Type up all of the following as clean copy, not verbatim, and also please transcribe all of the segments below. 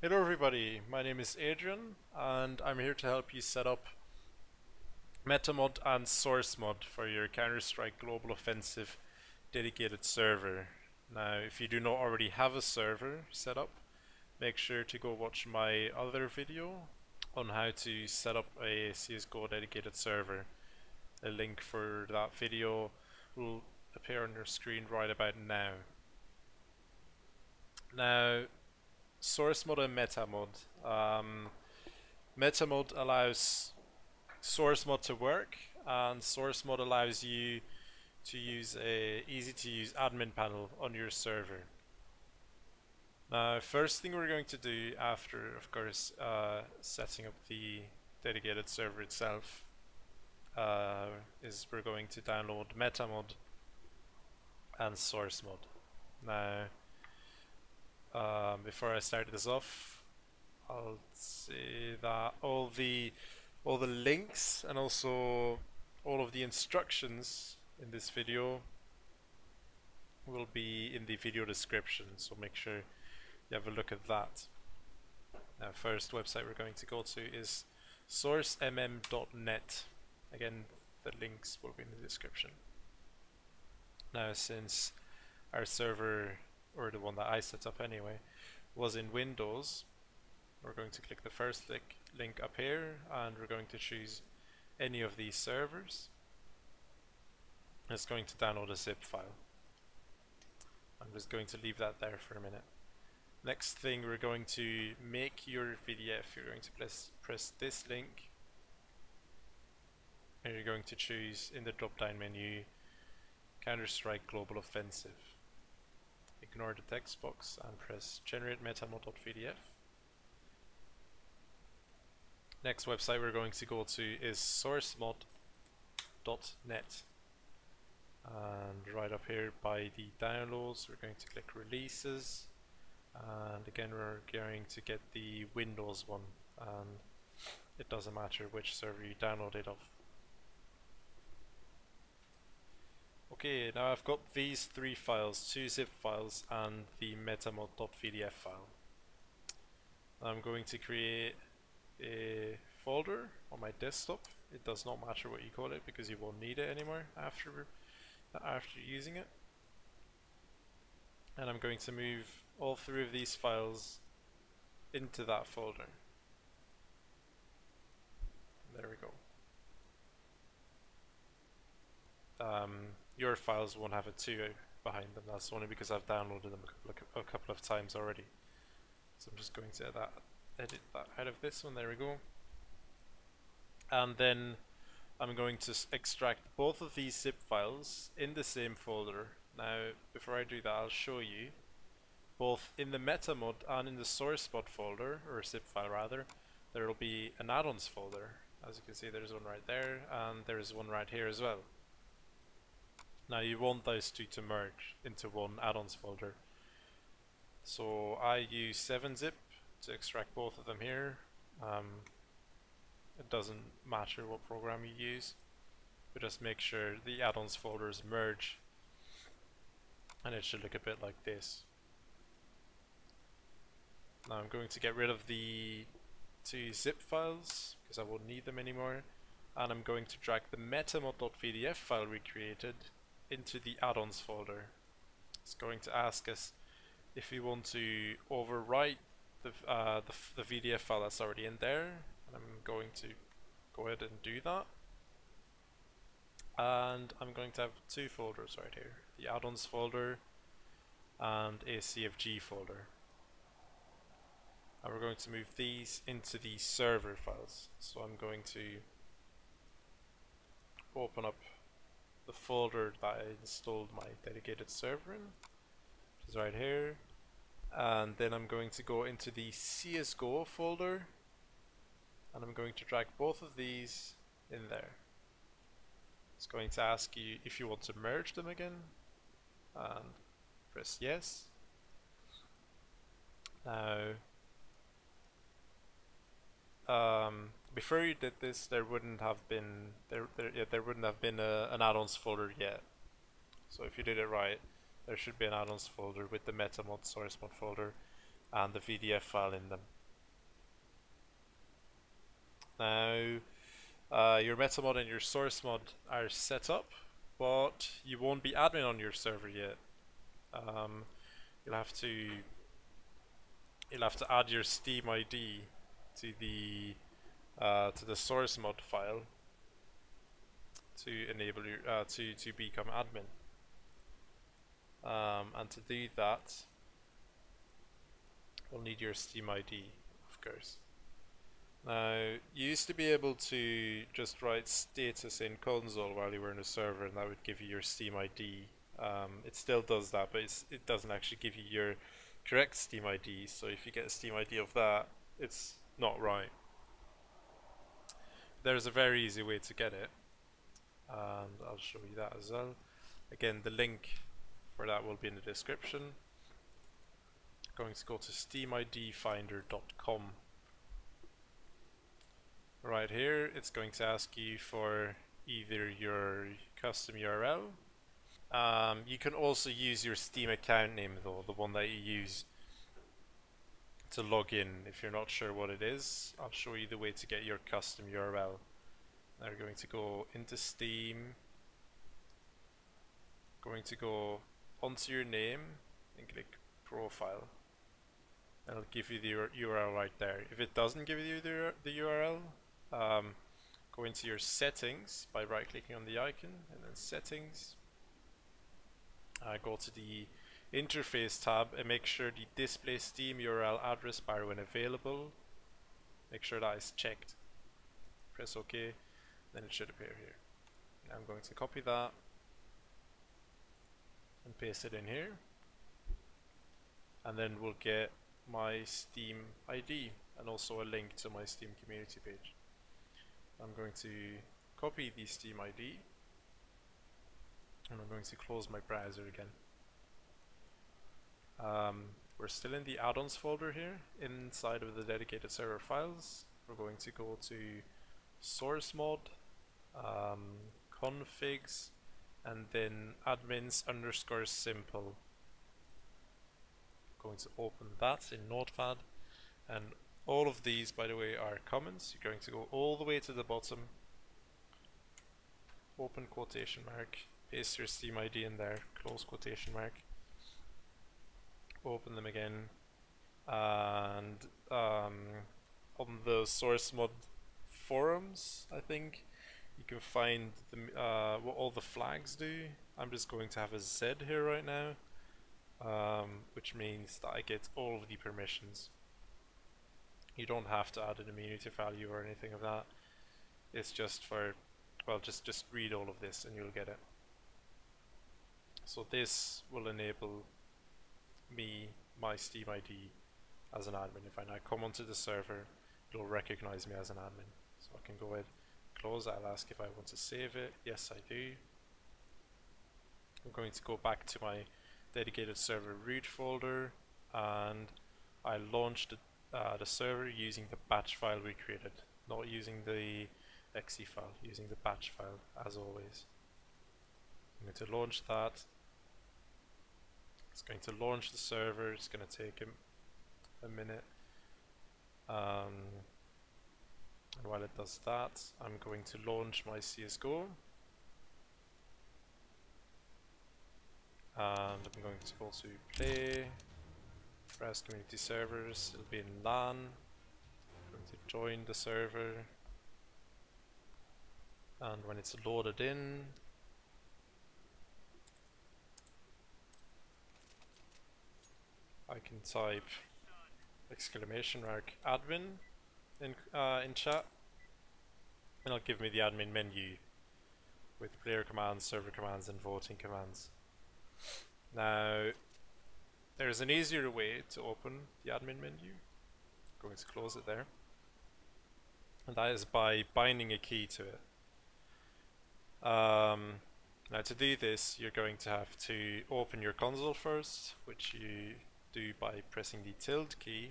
Hello everybody, my name is Adrian and I'm here to help you set up Metamod and Sourcemod for your Counter-Strike Global Offensive dedicated server. Now if you do not already have a server set up, make sure to go watch my other video on how to set up a CSGO dedicated server. A link for that video will appear on your screen right about now. Sourcemod and Metamod. Metamod allows Sourcemod to work, and Sourcemod allows you to use a easy to use admin panel on your server. Now, first thing we're going to do after, of course, setting up the dedicated server itself, is we're going to download Metamod and Sourcemod. Now, before I start this off, I'll say that all the links and also all of the instructions in this video will be in the video description, so make sure you have a look at that. Now, first website we're going to go to is sourcemm.net. Again, the links will be in the description. Now, since our server, or the one that I set up anyway, was in Windows, we're going to click the first link up here and we're going to choose any of these servers. It's going to download a zip file. I'm just going to leave that there for a minute. Next thing, we're going to make your PDF. You're going to press this link and you're going to choose in the drop down menu Counter-Strike Global Offensive. Ignore the text box and press generate metamod.pdf. Next website we're going to go to is sourcemod.net, and right up here by the downloads we're going to click releases, and again we're going to get the Windows one, and it doesn't matter which server you download it off. Okay, now I've got these three files, two zip files and the metamod.pdf file. I'm going to create a folder on my desktop. It does not matter what you call it because you won't need it anymore after using it. And I'm going to move all three of these files into that folder. There we go. Your files won't have a 2 behind them. That's only because I've downloaded them a couple of times already. So I'm just going to edit that out of this one. There we go. And then I'm going to extract both of these zip files in the same folder. Now, before I do that, I'll show you both in the Metamod and in the Sourcemod folder, or zip file rather. There will be an add-ons folder. As you can see, there's one right there, and there's one right here as well. Now you want those two to merge into one add-ons folder. So I use 7-zip to extract both of them here. It doesn't matter what program you use, but just make sure the add-ons folders merge, and it should look a bit like this. Now I'm going to get rid of the two zip files because I won't need them anymore, and I'm going to drag the metamod.pdf file we created into the add-ons folder. It's going to ask us if we want to overwrite the VDF file that's already in there, and I'm going to go ahead and do that. And I'm going to have two folders right here, the add-ons folder and a CFG folder. And we're going to move these into the server files. So I'm going to open up the folder that I installed my dedicated server in, which is right here, and then I'm going to go into the CSGO folder and I'm going to drag both of these in there. It's going to ask you if you want to merge them again, and press yes. Now, before you did this, there wouldn't have been an add-ons folder yet. So if you did it right, there should be an add-ons folder with the Metamod Sourcemod folder and the VDF file in them. Now your Metamod and your Sourcemod are set up, but you won't be admin on your server yet. You'll have to add your SteamID to the Sourcemod file to enable you to become admin. And to do that, we'll need your SteamID, of course. Now, you used to be able to just write status in console while you were in a server, and that would give you your SteamID. It still does that, but it doesn't actually give you your correct SteamID. So if you get a SteamID of that, it's not right. There's a very easy way to get it, and I'll show you that as well. Again, the link for that will be in the description. I'm going to go to SteamIDFinder.com. Right here, it's going to ask you for either your custom URL. You can also use your Steam account name though, the one that you use to log in. If you're not sure what it is, I'll show you the way to get your custom URL. Now we're going to go into Steam, going to go onto your name and click profile. It'll give you the URL right there. If it doesn't give you the URL, go into your settings by right clicking on the icon and then settings. Go to the interface tab and make sure the display Steam URL address bar when available. Make sure that is checked. Press OK, then it should appear here. Now I'm going to copy that and paste it in here, and then we'll get my Steam ID and also a link to my Steam community page. I'm going to copy the Steam ID and I'm going to close my browser again. We're still in the add-ons folder here. Inside of the dedicated server files, we're going to go to Sourcemod, configs, and then admins_simple. Going to open that in Notepad, and all of these, by the way, are comments. You're going to go all the way to the bottom, open quotation mark, paste your Steam ID in there, close quotation mark, open them again, and on the Sourcemod forums, I think you can find the, what all the flags do. I'm just going to have a Z here right now, which means that I get all of the permissions. You don't have to add an immunity value or anything of that. It's just for, well, just read all of this and you'll get it. So this will enable me, my Steam ID, as an admin. If I now come onto the server, it'll recognize me as an admin. So I can go ahead, close that. I'll ask if I want to save it. Yes, I do. I'm going to go back to my dedicated server root folder, and I launched the server using the batch file we created, not using the exe file, using the batch file as always. I'm going to launch that. It's going to launch the server. It's going to take a minute, and while it does that, I'm going to launch my CSGO. And I'm going to go to play, press community servers, it'll be in LAN. I'm going to join the server, and when it's loaded in, I can type !admin in chat, and it'll give me the admin menu with player commands, server commands, and voting commands. Now, there's an easier way to open the admin menu. I'm going to close it there, and that is by binding a key to it. Now to do this, you're going to have to open your console first, which you do by pressing the tilde key,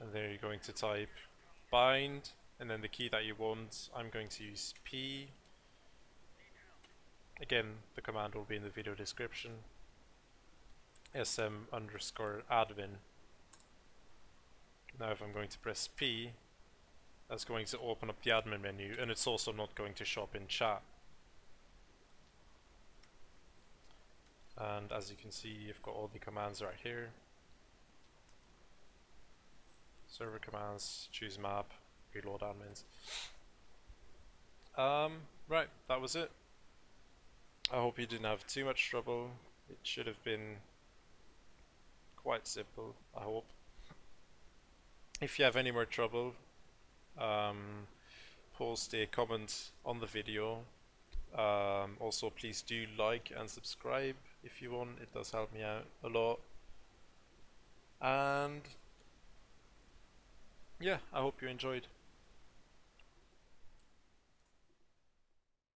and then you're going to type bind, and then the key that you want. I'm going to use P. Again, the command will be in the video description. sm_admin. Now if I'm going to press P, that's going to open up the admin menu, and it's also not going to show up in chat. And as you can see, you've got all the commands right here. Server commands, choose map, reload admins. Right, that was it. I hope you didn't have too much trouble. It should have been quite simple, I hope. If you have any more trouble, post a comment on the video. Also, please do like and subscribe if you want. It does help me out a lot. And yeah, I hope you enjoyed.